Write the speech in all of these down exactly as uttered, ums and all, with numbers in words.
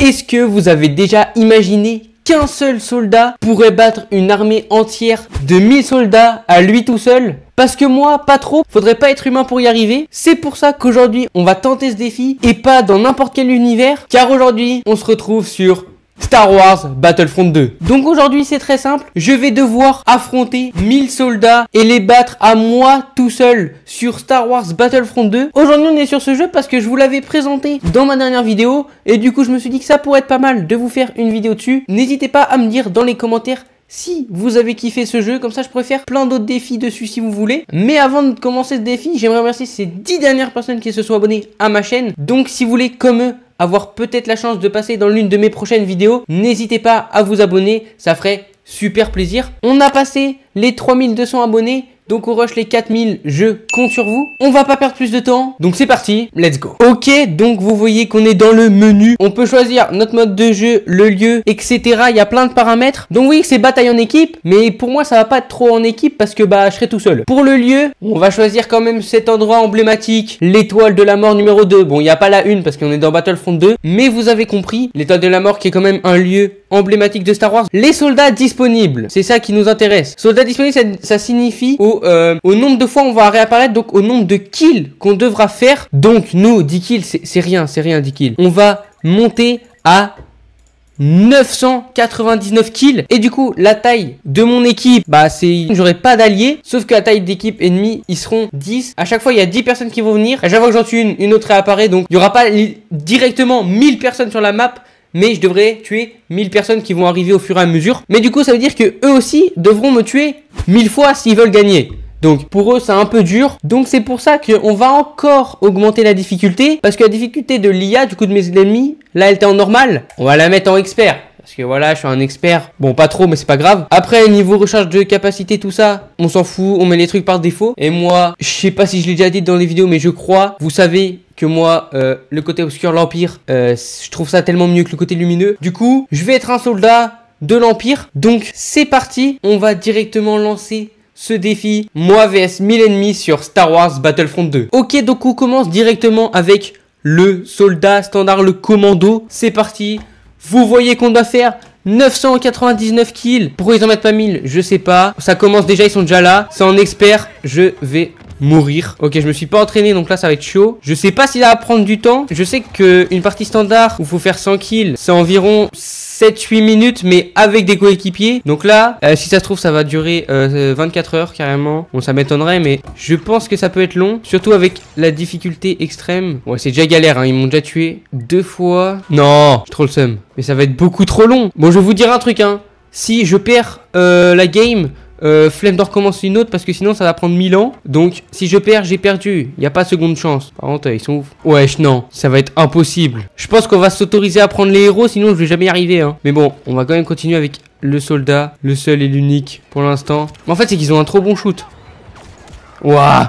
Est-ce que vous avez déjà imaginé qu'un seul soldat pourrait battre une armée entière de mille soldats à lui tout seul? Parce que moi, pas trop, faudrait pas être humain pour y arriver. C'est pour ça qu'aujourd'hui, on va tenter ce défi et pas dans n'importe quel univers, car aujourd'hui, on se retrouve sur Star Wars Battlefront deux. Donc aujourd'hui c'est très simple, je vais devoir affronter mille soldats et les battre à moi tout seul sur Star Wars Battlefront deux. Aujourd'hui on est sur ce jeu parce que je vous l'avais présenté dans ma dernière vidéo et du coup je me suis dit que ça pourrait être pas mal de vous faire une vidéo dessus. N'hésitez pas à me dire dans les commentaires si vous avez kiffé ce jeu, comme ça je pourrais faire plein d'autres défis dessus si vous voulez. Mais avant de commencer ce défi, j'aimerais remercier ces dix dernières personnes qui se sont abonnées à ma chaîne. Donc si vous voulez comme eux avoir peut-être la chance de passer dans l'une de mes prochaines vidéos, n'hésitez pas à vous abonner, ça ferait super plaisir. On a passé les trois mille deux cents abonnés, donc on rush les quatre mille, je compte sur vous. On va pas perdre plus de temps, donc c'est parti, let's go. Ok, donc vous voyez qu'on est dans le menu, on peut choisir notre mode de jeu, le lieu, et cetera. Il y a plein de paramètres. Donc oui, c'est bataille en équipe, mais pour moi ça va pas être trop en équipe parce que bah je serai tout seul. Pour le lieu, on va choisir quand même cet endroit emblématique, l'étoile de la mort numéro deux. Bon, il n'y a pas la une parce qu'on est dans Battlefront deux, mais vous avez compris, l'étoile de la mort qui est quand même un lieu emblématique de Star Wars. Les soldats disponibles, c'est ça qui nous intéresse. Soldats disponibles, ça, ça signifie au, euh, au nombre de fois on va réapparaître, donc au nombre de kills qu'on devra faire. Donc nous, dix kills, c'est rien, c'est rien dix kills. On va monter à neuf cent quatre-vingt-dix-neuf kills. Et du coup, la taille de mon équipe, bah c'est... J'aurai pas d'alliés, sauf que la taille d'équipe ennemie, ils seront dix. À chaque fois, il y a dix personnes qui vont venir. À chaque fois que j'en tue une, une autre réapparaît. Donc il y aura pas directement mille personnes sur la map, mais je devrais tuer mille personnes qui vont arriver au fur et à mesure. Mais du coup, ça veut dire que eux aussi devront me tuer mille fois s'ils veulent gagner. Donc pour eux c'est un peu dur. Donc c'est pour ça qu'on va encore augmenter la difficulté, parce que la difficulté de l'I A, du coup de mes ennemis, là elle était en normal, on va la mettre en expert, parce que voilà je suis un expert. Bon pas trop mais c'est pas grave. Après niveau recharge de capacité tout ça, on s'en fout, on met les trucs par défaut. Et moi je sais pas si je l'ai déjà dit dans les vidéos, mais je crois, vous savez que moi, euh, le côté obscur, l'Empire, euh, je trouve ça tellement mieux que le côté lumineux. Du coup je vais être un soldat de l'Empire. Donc c'est parti, on va directement lancer ce défi, moi vs mille ennemis sur Star Wars Battlefront deux. Ok, donc on commence directement avec le soldat standard, le commando. C'est parti. Vous voyez qu'on doit faire neuf cent quatre-vingt-dix-neuf kills. Pourquoi ils en mettent pas mille? Je sais pas. Ça commence déjà, ils sont déjà là. C'est en expert. Je vais mourir. Ok, je me suis pas entraîné, donc là ça va être chaud. Je sais pas si ça va prendre du temps. Je sais qu'une partie standard où faut faire cent kills, c'est environ sept huit minutes, mais avec des coéquipiers. Donc là, euh, si ça se trouve, ça va durer euh, vingt-quatre heures carrément. Bon, ça m'étonnerait, mais je pense que ça peut être long. Surtout avec la difficulté extrême. Ouais, c'est déjà galère, hein. Ils m'ont déjà tué deux fois. Non, j'ai trop le seum. Mais ça va être beaucoup trop long. Bon, je vais vous dire un truc, hein. Si je perds euh, la game... Euh, flemme d'en recommencer une autre parce que sinon ça va prendre mille ans. Donc si je perds, j'ai perdu. Il n'y a pas seconde chance. Par contre, ils sont ouf. Wesh, non, ça va être impossible. Je pense qu'on va s'autoriser à prendre les héros, sinon je vais jamais y arriver, hein. Mais bon, on va quand même continuer avec le soldat, le seul et l'unique pour l'instant. En fait, c'est qu'ils ont un trop bon shoot. Ouah.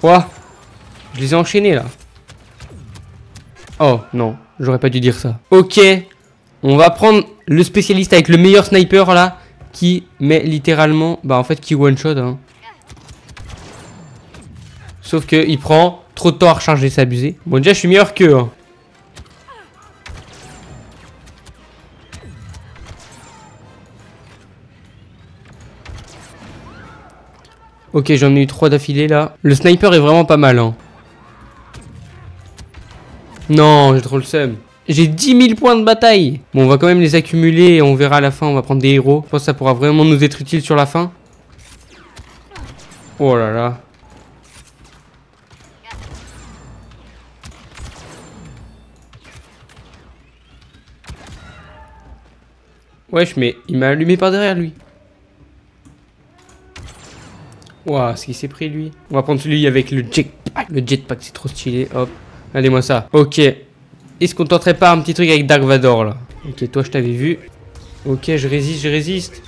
Wow. Je les ai enchaînés là. Oh non, j'aurais pas dû dire ça. Ok, on va prendre le spécialiste avec le meilleur sniper là, qui met littéralement, bah en fait qui one shot hein. Sauf que il prend trop de temps à recharger, c'est abusé. Bon déjà je suis meilleur qu'eux hein. Ok, j'en ai eu trois d'affilée là. Le sniper est vraiment pas mal hein. Non, j'ai trop le seum. J'ai dix mille points de bataille. Bon, on va quand même les accumuler et on verra à la fin. On va prendre des héros. Je pense que ça pourra vraiment nous être utile sur la fin. Oh là là. Wesh, mais il m'a allumé par derrière lui. Waouh, ce qu'il s'est pris lui. On va prendre celui avec le jetpack. Le jetpack, c'est trop stylé. Hop, regardez-moi ça. Ok. Est-ce qu'on tenterait pas un petit truc avec Dark Vador là? Ok, toi je t'avais vu. Ok, je résiste, je résiste.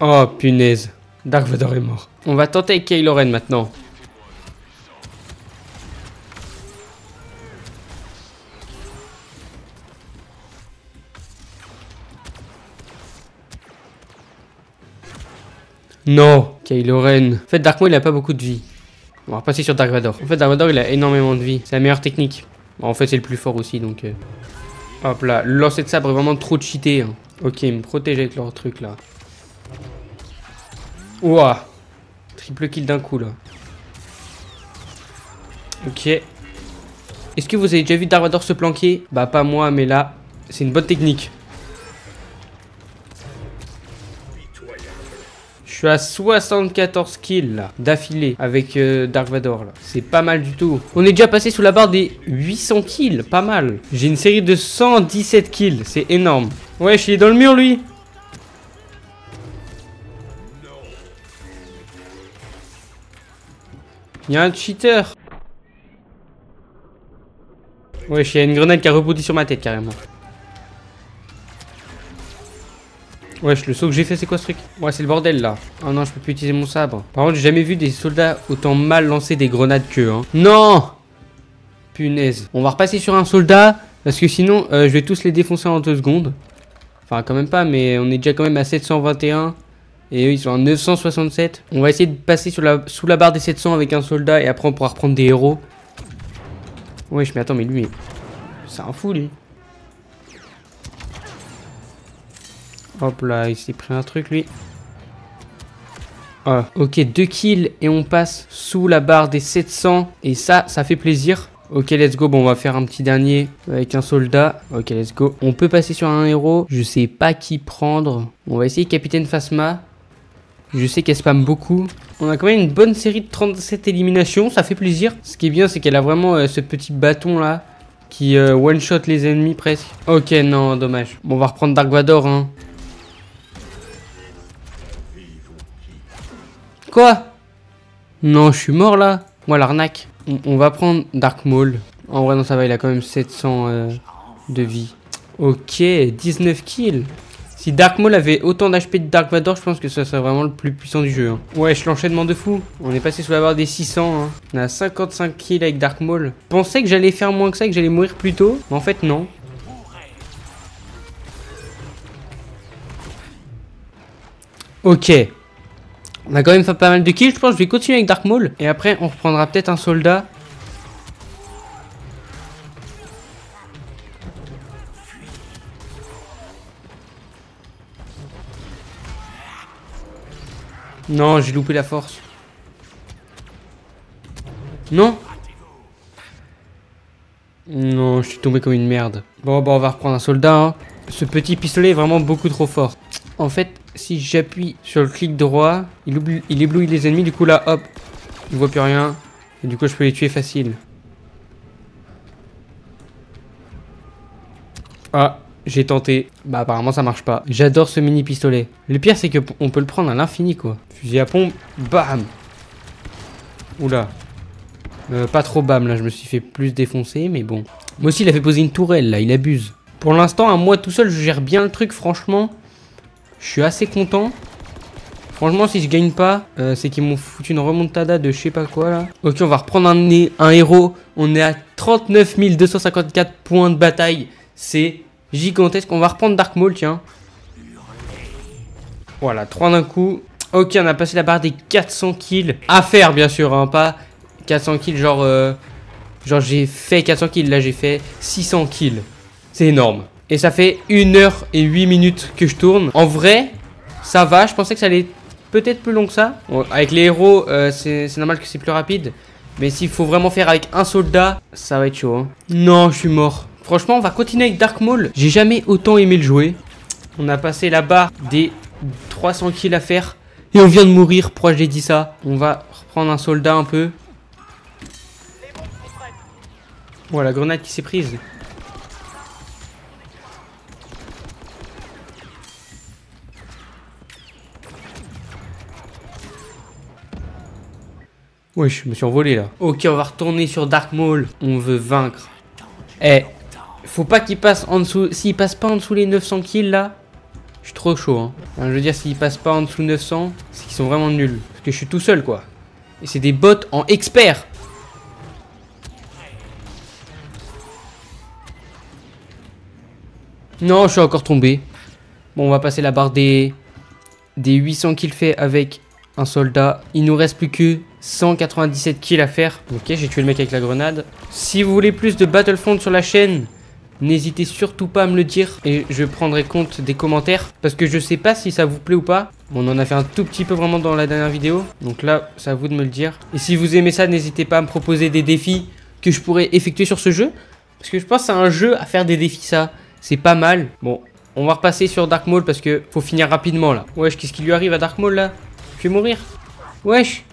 Oh punaise. Dark Vador est mort. On va tenter avec Kylo Ren maintenant. Non, Kylo Ren. En fait, Dark Maul, il a pas beaucoup de vie. On va passer sur Dark Vador. En fait, Dark Vador, il a énormément de vie. C'est la meilleure technique. Bon, en fait, c'est le plus fort aussi, donc... Euh... Hop là, lancer de sabre est vraiment trop cheaté. Hein. Ok, ils me protègent avec leur truc, là. Ouah. Triple kill d'un coup, là. Ok. Est-ce que vous avez déjà vu Dark Vador se planquer? Bah, pas moi, mais là, c'est une bonne technique. Je suis à soixante-quatorze kills là d'affilée avec euh, Dark Vador là. C'est pas mal du tout. On est déjà passé sous la barre des huit cents kills. Pas mal. J'ai une série de cent dix-sept kills. C'est énorme. Ouais, je suis dans le mur lui. Il y a un cheater. Ouais, il y a une grenade qui a rebondi sur ma tête carrément. Wesh, le saut que j'ai fait, c'est quoi ce truc? Ouais, c'est le bordel, là. Oh non, je peux plus utiliser mon sabre. Par contre, j'ai jamais vu des soldats autant mal lancer des grenades qu'eux, hein. Non! Punaise. On va repasser sur un soldat, parce que sinon, euh, je vais tous les défoncer en deux secondes. Enfin, quand même pas, mais on est déjà quand même à sept cent vingt et un. Et eux, ils sont à neuf cent soixante-sept. On va essayer de passer sur la... sous la barre des sept cents avec un soldat, et après, on pourra reprendre des héros. Wesh, mais attends, mais lui, mais... c'est un fou, lui. Hop là, il s'est pris un truc lui. Ah. Ok, deux kills et on passe sous la barre des sept cents. Et ça, ça fait plaisir. Ok, let's go. Bon, on va faire un petit dernier avec un soldat. Ok, let's go. On peut passer sur un héros. Je sais pas qui prendre. On va essayer Capitaine Phasma. Je sais qu'elle spamme beaucoup. On a quand même une bonne série de trente-sept éliminations. Ça fait plaisir. Ce qui est bien, c'est qu'elle a vraiment euh, ce petit bâton là qui euh, one-shot les ennemis presque. Ok, non, dommage. Bon, on va reprendre Dark Vador, hein. Quoi? Non, je suis mort là. Moi, l'arnaque. On, on va prendre Dark Maul. En vrai, non, ça va, il a quand même sept cents euh, de vie. Ok, dix-neuf kills. Si Dark Maul avait autant d'H P de Dark Vador, je pense que ça serait vraiment le plus puissant du jeu. Hein. Ouais, je l'enchaînement de fou. On est passé sous la barre des six cents. Hein. On a cinquante-cinq kills avec Dark Maul. Je pensais que j'allais faire moins que ça, que j'allais mourir plus tôt. Mais en fait, non. Ok. On a quand même fait pas mal de kills, je pense que je vais continuer avec Dark Maul. Et après, on reprendra peut-être un soldat. Non, j'ai loupé la force. Non. Non, je suis tombé comme une merde. Bon, bon, on va reprendre un soldat. Hein. Ce petit pistolet est vraiment beaucoup trop fort. En fait... si j'appuie sur le clic droit, il, oublie, il éblouit les ennemis. Du coup, là, hop, il ne voit plus rien. Et du coup, je peux les tuer facile. Ah, j'ai tenté. Bah, apparemment, ça marche pas. J'adore ce mini pistolet. Le pire, c'est qu'on peut le prendre à l'infini, quoi. Fusil à pompe, bam. Oula. Euh, pas trop bam, là. Je me suis fait plus défoncer, mais bon. Moi aussi, il a fait poser une tourelle, là. Il abuse. Pour l'instant, à moi tout seul, je gère bien le truc, franchement. Je suis assez content. Franchement, si je gagne pas, euh, c'est qu'ils m'ont foutu une remontada de je sais pas quoi là. Ok, on va reprendre un, un héros. On est à trente-neuf mille deux cent cinquante-quatre points de bataille. C'est gigantesque. On va reprendre Dark Maul, tiens. Voilà, trois d'un coup. Ok, on a passé la barre des quatre cents kills. À faire, bien sûr, hein, pas quatre cents kills genre... Euh, genre j'ai fait quatre cents kills, là j'ai fait six cents kills. C'est énorme. Et ça fait une heure et huit minutes que je tourne. En vrai, ça va. Je pensais que ça allait peut-être plus long que ça. Bon, avec les héros, euh, c'est normal que c'est plus rapide. Mais s'il faut vraiment faire avec un soldat, ça va être chaud. Hein. Non, je suis mort. Franchement, on va continuer avec Dark Maul. J'ai jamais autant aimé le jouer. On a passé la barre des trois cents kills à faire. Et on vient de mourir. Pourquoi j'ai dit ça? On va reprendre un soldat un peu. Oh, la grenade qui s'est prise. Ouais, je me suis envolé là. Ok, on va retourner sur Dark Maul. On veut vaincre. Eh, faut pas qu'il passe en dessous. S'il passe pas en dessous les neuf cents kills là, je suis trop chaud. Hein. Enfin, je veux dire, s'il passe pas en dessous neuf cents, c'est qu'ils sont vraiment nuls. Parce que je suis tout seul quoi. Et c'est des bots en expert. Non, je suis encore tombé. Bon, on va passer la barre des, des huit cents kills faits avec un soldat. Il nous reste plus que cent quatre-vingt-dix-sept kills à faire. Ok, j'ai tué le mec avec la grenade. Si vous voulez plus de Battlefront sur la chaîne, n'hésitez surtout pas à me le dire. Et je prendrai compte des commentaires. Parce que je sais pas si ça vous plaît ou pas. Bon, on en a fait un tout petit peu vraiment dans la dernière vidéo. Donc là, c'est à vous de me le dire. Et si vous aimez ça, n'hésitez pas à me proposer des défis que je pourrais effectuer sur ce jeu. Parce que je pense que c'est un jeu à faire des défis, ça. C'est pas mal. Bon, on va repasser sur Dark Maul parce que faut finir rapidement là. Wesh, qu'est-ce qui lui arrive à Dark Maul là? Je vais mourir. Wesh.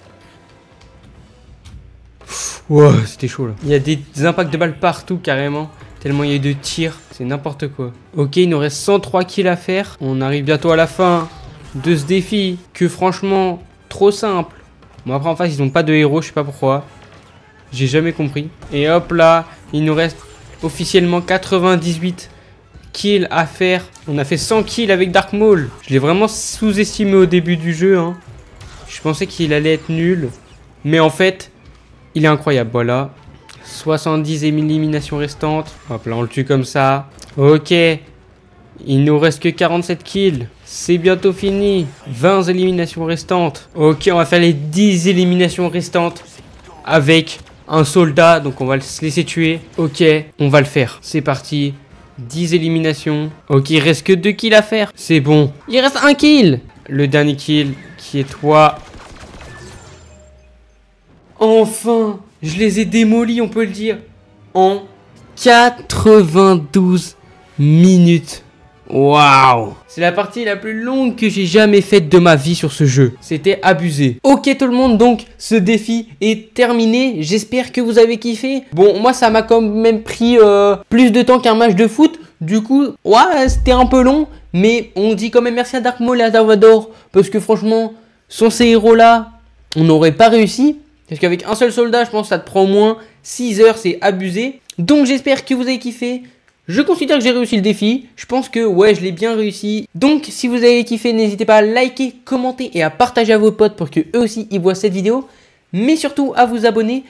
Wow, c'était chaud là. Il y a des impacts de balles partout carrément. Tellement il y a eu de tirs. C'est n'importe quoi. Ok, il nous reste cent trois kills à faire. On arrive bientôt à la fin de ce défi. Que franchement, trop simple. Bon, après en face, ils n'ont pas de héros. Je sais pas pourquoi. J'ai jamais compris. Et hop là, il nous reste officiellement quatre-vingt-dix-huit kills à faire. On a fait cent kills avec Dark Maul. Je l'ai vraiment sous-estimé au début du jeu. Hein. Je pensais qu'il allait être nul. Mais en fait, il est incroyable. Voilà. soixante-dix éliminations restantes. Hop là, on le tue comme ça. Ok. Il nous reste que quarante-sept kills. C'est bientôt fini. vingt éliminations restantes. Ok, on va faire les dix éliminations restantes avec un soldat. Donc on va se laisser tuer. Ok, on va le faire. C'est parti. dix éliminations. Ok, il reste que deux kills à faire. C'est bon. Il reste un kill. Le dernier kill qui est toi. Enfin, je les ai démolis, on peut le dire. En quatre-vingt-douze minutes. Waouh! C'est la partie la plus longue que j'ai jamais faite de ma vie sur ce jeu. C'était abusé. Ok tout le monde, donc ce défi est terminé. J'espère que vous avez kiffé. Bon, moi ça m'a quand même pris euh, plus de temps qu'un match de foot. Du coup, ouais, c'était un peu long. Mais on dit quand même merci à Dark Maul et à Dark Vador. Parce que franchement, sans ces héros là, on n'aurait pas réussi. Parce qu'avec un seul soldat, je pense que ça te prend au moins six heures, c'est abusé. Donc j'espère que vous avez kiffé. Je considère que j'ai réussi le défi. Je pense que ouais, je l'ai bien réussi. Donc si vous avez kiffé, n'hésitez pas à liker, commenter et à partager à vos potes pour que eux aussi ils voient cette vidéo. Mais surtout à vous abonner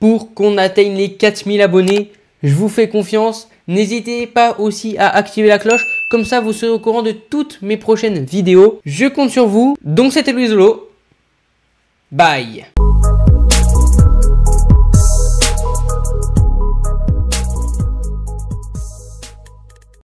pour qu'on atteigne les quatre mille abonnés. Je vous fais confiance. N'hésitez pas aussi à activer la cloche. Comme ça, vous serez au courant de toutes mes prochaines vidéos. Je compte sur vous. Donc c'était Louizolo. Bye.